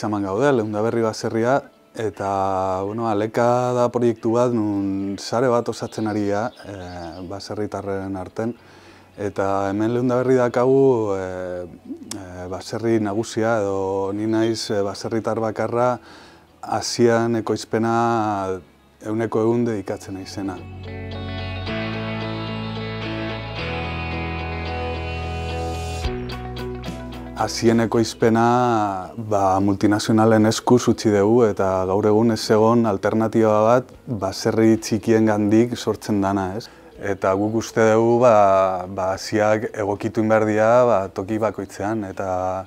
Lezaman gaude, Leundaberri baserria, eta bueno, Aleka da proiektu bat, nun sare bat osatzen ari da baserritarren artean. Eta hemen Leundaberri dakagu baserri nagusia, edo ni naiz baserritar bakarra hasian ekoizpena 100% dedikatzen naizena. Hasieneko izpena multinazionalen eskuz utzi dugu eta gaur egun ez egon alternatiba bat baserri txikiengandik sortzen dana, ez? Eta guk uste dugu hasiak egokitu behar dira toki bakoitzean eta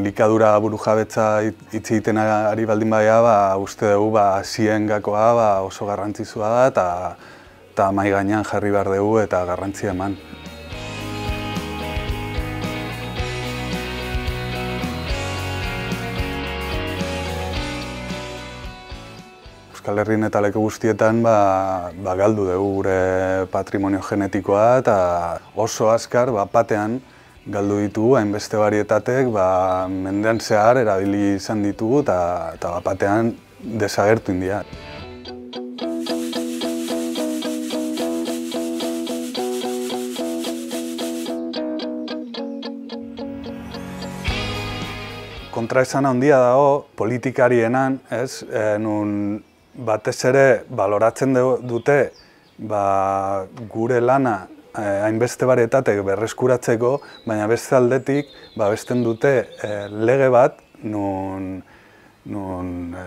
likadura burujabetza hitz egiten ari baldin badira, uste dugu hasien gakoa oso garrantzitsua da eta mahai gainean jarri behar dugu eta garrantzia eman. Euskal Herrin eta leku guztietan galdu dugu gure patrimonio genetikoa eta oso azkar batean galdu ditugu, hainbeste barietatek mendean zehar erabili izan ditugu eta batean desagertu dira. Kontraesan handia dago politikarienan, ez, nun batez ere baloratzen dute gure lana hainbeste baretatek berreskuratzeko, baina beste aldetik babesten dute lege bat nun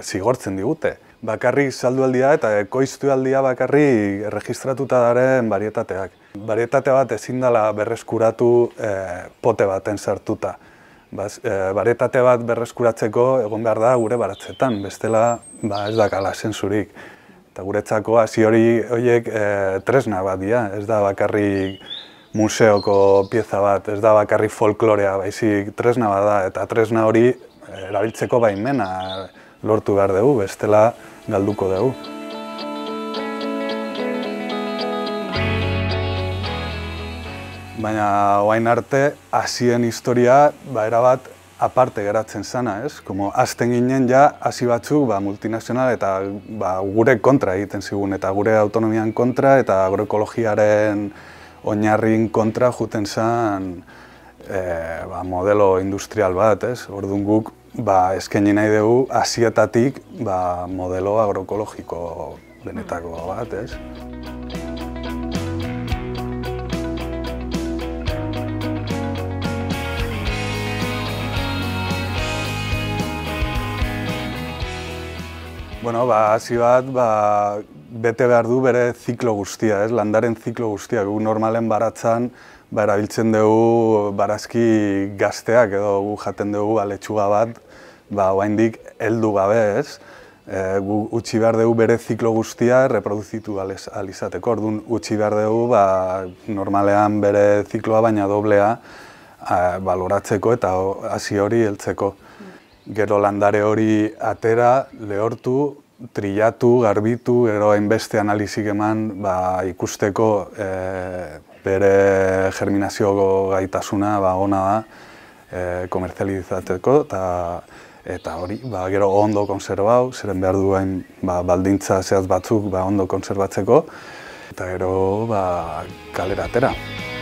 zigortzen digute. Bakarrik saldu aldia eta ekoiztu aldia bakarrik erregistratuta daren barietateak. Barietate bat ezin dela berreskuratu pote baten sartuta. Barietate bat berreskuratzeko egon behar da gure baratzetan, bestela ez dakala zentzurik. Eta guretzako hasi horiek tresna bat dira, ez da bakarrik museoko pieza bat, ez da bakarrik folklorea, baizik tresna bat da, eta tresna hori erabiltzeko baimena lortu behar dugu, bestela galduko dugu. Baina orain arte hasien historia erabat aparte geratzen zana, ez? Como hasten ginen ja hasi batzuk multinazional eta gure kontra egiten zigun eta gure autonomian kontra eta agroekologiaren oinarrin kontra joaten zan modelo industrial bat, ez? Orduan guk eskaini nahi dugu hasietatik modelo agroekologiko benetako bat, ez? Bueno, hasi bat bete behar du bere ziklo guztia, landaren ziklo guztia. Gu normalen baratzan erabiltzen dugu barazki gazteak edo gu jaten dugu letxuga bat oraindik heldu gabe, ez? Gu utzi behar dugu bere ziklo guztia reproduzitu ahal izateko. Orduan utzi behar dugu normalean bere zikloa baina doblea baloratzeko eta hasi hori heltzeko. Gero landare hori atera, lehortu, trilatu, garbitu, gero hainbeste analizik eman ikusteko bere germinazioko gaitasuna ona da komertzializatzeko eta hori gero ondo kontserbatu, zeren behar du hain baldintza zehaz batzuk ondo kontserbatzeko eta gero kalera atera.